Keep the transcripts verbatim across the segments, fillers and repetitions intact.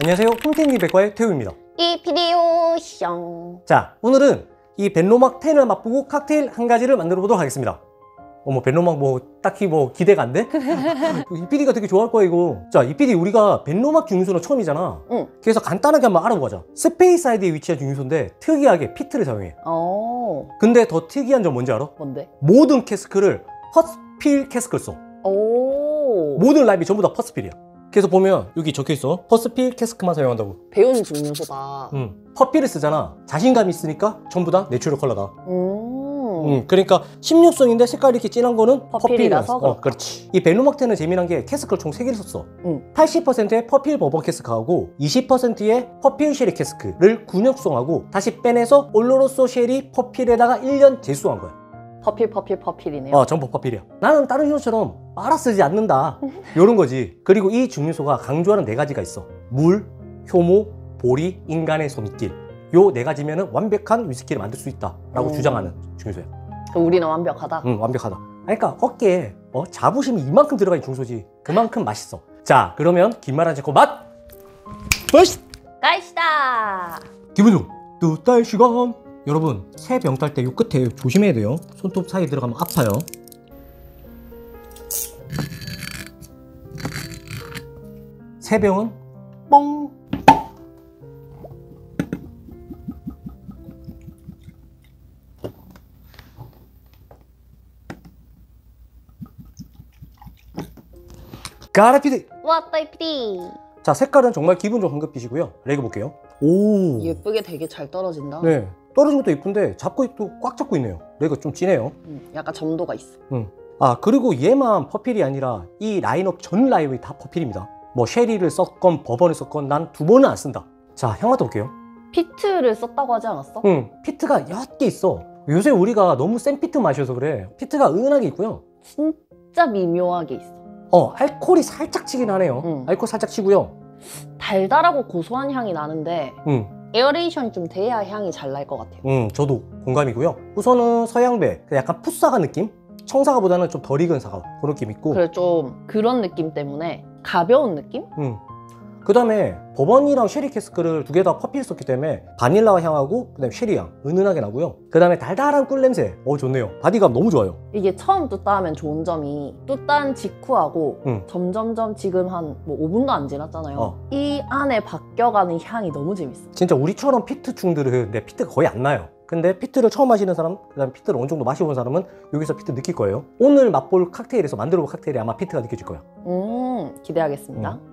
안녕하세요, 홈텐기백과의 태우입니다. 이 비디오 형. 자, 오늘은 이 벤로막 텐을 맛보고 칵테일 한 가지를 만들어 보도록 하겠습니다. 어머, 벤로막 뭐 딱히 뭐 기대가 안 돼? 이 피디가 되게 좋아할 거야 이거. 자, 이 피디, 우리가 벤로막 증류소는 처음이잖아. 응. 그래서 간단하게 한번 알아보자. 스페이사이드에 위치한 증류소인데 특이하게 피트를 사용해. 오. 근데 더 특이한 점 뭔지 알아? 뭔데? 모든 캐스크를 퍼스트 필 캐스크를 써. 오. 모든 라인이 전부 다 퍼스트 필이야. 그래서 보면 여기 적혀있어. 퍼스트 필 캐스크만 사용한다고. 배운 증류소다. 응. 퍼필을 쓰잖아. 자신감이 있으니까 전부 다 내추럴 컬러다. 음. 음, 그러니까 십육 성인데 색깔이 이렇게 진한 거는 퍼필이라서. 어, 그렇지. 이 벤로막 텐은 재미난 게 캐스크를 총 세 개를 썼어. 음. 팔십 퍼센트의 퍼필 버번 캐스크하고 이십 퍼센트의 퍼필 쉐리 캐스크를 구 년 숙성하고 다시 빼내서 올로로소 쉐리 퍼필에다가 일 년 재수한 거야. 퍼필 퍼필 퍼필이네요. 어, 전부 퍼필이야. 나는 다른 효소처럼 빨아 쓰지 않는다. 이런 거지. 그리고 이 증류소가 강조하는 네 가지가 있어. 물, 효모, 보리, 인간의 손길. 요 네 가지면 완벽한 위스키를 만들 수 있다 라고 음. 주장하는 증류소야. 우리는 완벽하다? 응, 완벽하다. 그러니까 어깨에 어, 자부심이 이만큼 들어간 증류소지. 그만큼 맛있어. 자, 그러면 긴말하지 않고 맛! 가시다! 기분 좀! 뚜딸 시간! 여러분, 새 병 딸 때 요 끝에 조심해야 돼요. 손톱 사이에 들어가면 아파요. 새 병은 뽕! 가라 피디! 왔다 이 피디! 자, 색깔은 정말 기분 좋은 황금빛이고요. 레이그 볼게요. 오, 예쁘게 되게 잘 떨어진다. 네, 떨어진 것도 예쁜데 잡고 또 꽉 잡고 있네요. 레이그 좀 진해요. 음, 약간 점도가 있어. 음. 아, 그리고 얘만 퍼필이 아니라 이 라인업 전 라인업이 다 퍼필입니다. 뭐 쉐리를 썼건 버번을 썼건 난 두 번은 안 쓴다. 자, 향 맡아 볼게요. 피트를 썼다고 하지 않았어? 응, 피트가 옅게 있어. 요새 우리가 너무 센 피트 마셔서 그래. 피트가 은은하게 있고요. 진짜 미묘하게 있어. 어, 알코올이 살짝 치긴 하네요. 음. 알코올 살짝 치고요. 달달하고 고소한 향이 나는데 음. 에어레이션이 좀 돼야 향이 잘 날 것 같아요. 음, 저도 공감이고요. 우선은 서양배, 약간 풋사과 느낌? 청사과보다는 좀 덜 익은 사과 그런 느낌 있고. 그래, 좀 그런 느낌 때문에 가벼운 느낌? 음. 그 다음에 버번이랑 쉐리 캐스크를 두 개 다 퍼필 썼기 때문에 바닐라 향하고 그 다음에 쉐리 향 은은하게 나고요. 그 다음에 달달한 꿀 냄새. 어, 좋네요. 바디감 너무 좋아요. 이게 처음 뚜따하면 좋은 점이 뚜따한 직후하고 음. 점점점 지금 한 뭐 오 분도 안 지났잖아요. 어. 이 안에 바뀌어가는 향이 너무 재밌어. 진짜 우리처럼 피트충들은 내 피트가 거의 안 나요. 근데 피트를 처음 마시는 사람, 그 다음에 피트를 어느 정도 마셔본 사람은 여기서 피트 느낄 거예요. 오늘 맛볼 칵테일에서 만들어볼 칵테일에 아마 피트가 느껴질 거예요. 음, 기대하겠습니다. 음.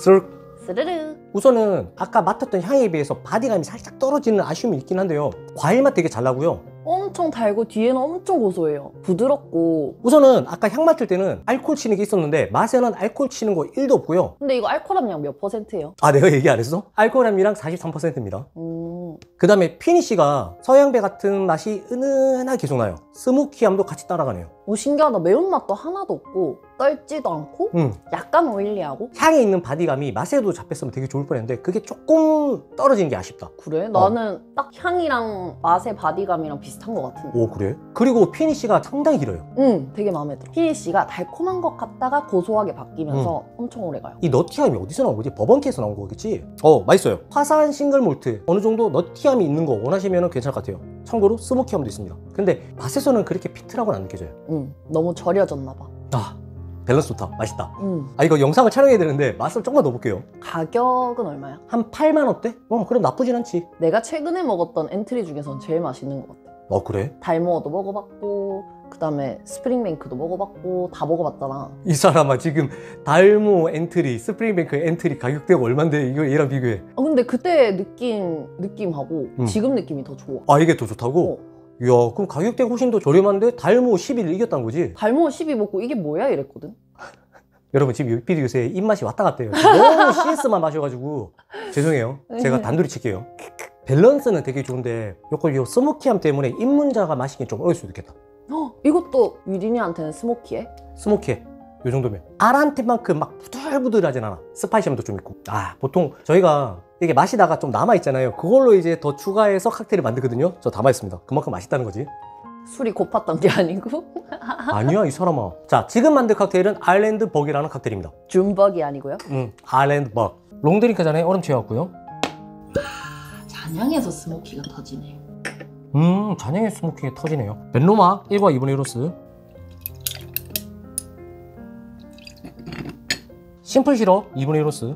스르륵. 스르륵. 우선은 아까 맡았던 향에 비해서 바디감이 살짝 떨어지는 아쉬움이 있긴 한데요. 과일 맛 되게 잘 나고요. 엄청 달고 뒤에는 엄청 고소해요. 부드럽고. 우선은 아까 향 맡을 때는 알코올 치는 게 있었는데 맛에는 알코올 치는 거 일도 없고요. 근데 이거 알코올 함량 몇 퍼센트예요? 아, 내가 얘기 안 했어? 알코올 함량 사십삼 퍼센트입니다. 음. 그 다음에 피니쉬가 서양배 같은 맛이 은은하게 계속 나요. 스모키함도 같이 따라가네요. 오, 신기하다. 매운맛도 하나도 없고 떫지도 않고 음. 약간 오일리하고 향에 있는 바디감이 맛에도 잡혔으면 되게 좋을 뻔했는데 그게 조금 떨어진 게 아쉽다. 그래? 나는 어. 딱 향이랑 맛의 바디감이랑 비슷한 것 같은데. 오, 그래? 그리고 피니쉬가 상당히 길어요. 응, 되게 마음에 들어. 피니쉬가 달콤한 것 같다가 고소하게 바뀌면서 음. 엄청 오래가요. 이 너티함이 어디서 나온 거지? 버번키에서 나온 거겠지? 어, 맛있어요. 화사한 싱글몰트 어느 정도 너티함이 있는 거 원하시면 괜찮을 것 같아요. 참고로 스모키함도 있습니다. 근데 맛에서는 그렇게 피트라고는 안 느껴져요. 음, 너무 절여졌나 봐. 아, 밸런스 좋다. 맛있다. 음. 아, 이거 영상을 촬영해야 되는데 맛을 조금만 넣어볼게요. 가격은 얼마야? 한 팔만 원대? 어, 그럼 나쁘진 않지. 내가 최근에 먹었던 엔트리 중에서는 제일 맛있는 것 같아. 어, 그래? 달모어도 먹어봤고 그 다음에 스프링뱅크도 먹어봤고 다 먹어봤잖아. 이 사람아, 지금 달모어 엔트리, 스프링뱅크 엔트리 가격대가 얼만데 이거 얘랑 비교해. 아, 근데 그때 느낀 느낌하고 음. 지금 느낌이 더 좋아. 아, 이게 더 좋다고? 어. 이야, 그럼 가격대가 훨씬 더 저렴한데 달모어 십일을 이겼다는 거지? 달모어 십이 먹고 이게 뭐야 이랬거든? 여러분, 지금 요피디 요새 입맛이 왔다 갔다 해요. 너무 씨에스만 마셔가지고 죄송해요. 제가 단둘이 칠게요. 밸런스는 되게 좋은데 요걸 요 스모키함 때문에 입문자가 마시긴 좀 어려울 수도 있겠다. 어, 이것도 유진이한테는 스모키해? 스모키해. 요 정도면 아란테만큼 막 부들부들하진 않아. 스파이시함도 좀 있고. 아, 보통 저희가 이게 마시다가 좀 남아있잖아요. 그걸로 이제 더 추가해서 칵테일을 만들거든요. 저 담아있습니다. 그만큼 맛있다는 거지. 술이 고팠던 게 아니고? 아니야 이 사람아. 자, 지금 만들 칵테일은 아일랜드 버기라는 칵테일입니다. 줌버기 아니고요? 응, 아일랜드 벅. 롱드링크 잔에 얼음 채웠고요. 잔향에서 스모키가 터지네. 음, 잔향에 스모키가 터지네요. 벤로막 일과 이분의 일호스. 심플 시럽 이분의 일호스.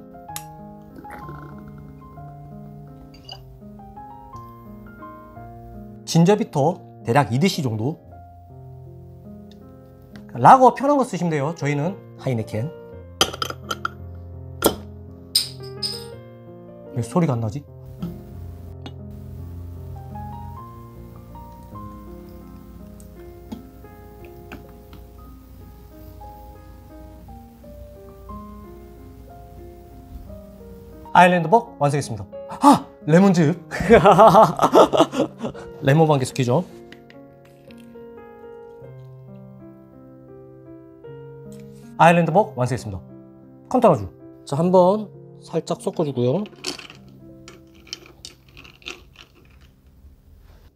진저비터 대략 이 디씨 정도. 라거 편한 거 쓰시면 돼요. 저희는 하이네켄. 왜 소리가 안 나지? 아일랜드 벅 완성했습니다. 아! 레몬즙! 레몬 반 계속 끼죠. 아일랜드 벅 완성했습니다. 컨테너주. 자, 한번 살짝 섞어주고요.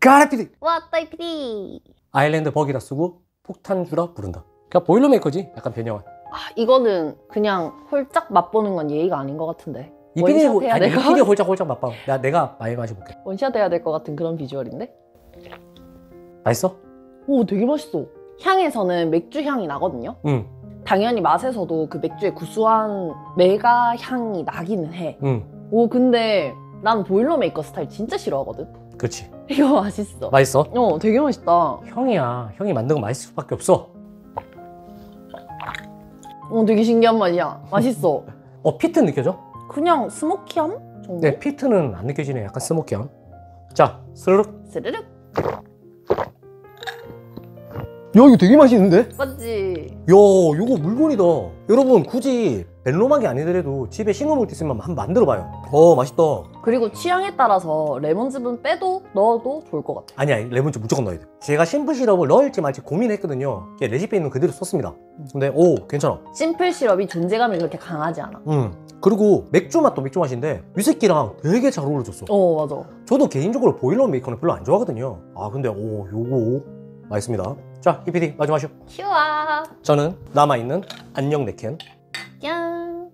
가라 피디! 왔다 이 피디! 아일랜드 벅이라 쓰고 폭탄주라 부른다. 그러니까 보일러메이커지, 약간 변형한. 아, 이거는 그냥 홀짝 맛보는 건 예의가 아닌 것 같은데. 이 피디 홀짝 홀짝 맛봐. 나, 내가 많이 마셔볼게. 원샷 해야 될 것 같은 그런 비주얼인데? 맛있어? 오, 되게 맛있어. 향에서는 맥주 향이 나거든요? 응. 당연히 맛에서도 그 맥주의 구수한 메가 향이 나기는 해. 응. 오, 근데 난 보일러메이커 스타일 진짜 싫어하거든? 그렇지. 이거 맛있어. 맛있어? 어, 되게 맛있다. 형이야. 형이 만든 거 맛있을 수밖에 없어. 어, 되게 신기한 맛이야. 맛있어. 어, 피트 느껴져? 그냥 스모키함 정도? 네, 피트는 안 느껴지네. 약간 스모키함. 자, 스르륵 스르륵. 야, 이거 되게 맛있는데? 맞지? 야, 이거 물건이다. 여러분, 굳이 벤로막이 아니더라도 집에 싱어몰트 있으면 한번 만들어봐요. 어, 맛있다. 그리고 취향에 따라서 레몬즙은 빼도 넣어도 좋을 것 같아. 아니야, 레몬즙 무조건 넣어야 돼. 제가 심플 시럽을 넣을지 말지 고민했거든요. 레시피에 있는 그대로 썼습니다. 근데 오, 괜찮아. 심플 시럽이 존재감이 그렇게 강하지 않아. 음. 그리고 맥주 맛도 맥주 맛인데 위스키랑 되게 잘 어우러졌어. 어, 맞아. 저도 개인적으로 보일러메이커는 별로 안 좋아하거든요. 아, 근데 오, 요거 맛있습니다. 자, 이 피디 마저 마셔. 큐아. 저는 남아있는 안녕 네켄. 짠.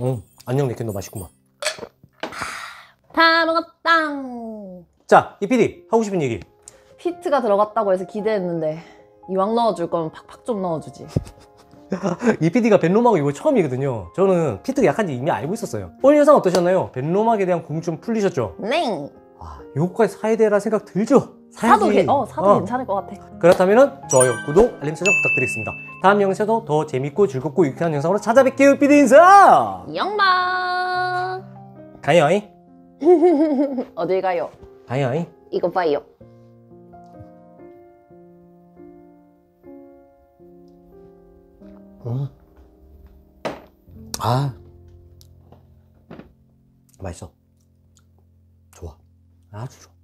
음, 안녕 네켄도 맛있구만. 다 먹었당. 자, 이 피디 하고 싶은 얘기. 피트가 들어갔다고 해서 기대했는데 이왕 넣어줄 거면 팍팍 좀 넣어주지. 이 피디가 벤로막을 이거 처음이거든요. 저는 피트가 약한지 이미 알고 있었어요. 오늘 영상 어떠셨나요? 벤로막에 대한 궁금 좀 풀리셨죠? 네. 아, 요거까지 사야 되라 생각 들죠? 사야지. 사도, 게, 어, 사도 어. 괜찮을 것 같아. 그렇다면 좋아요, 구독, 알림 설정 부탁드리겠습니다. 다음 영상에서 더 재밌고 즐겁고 유쾌한 영상으로 찾아뵐게요. 피디 인사! 영방! 가요잉? 어딜 가요? 가요잉? 이거 봐요. 음. 아, 맛있어. 좋아. 아주 좋아.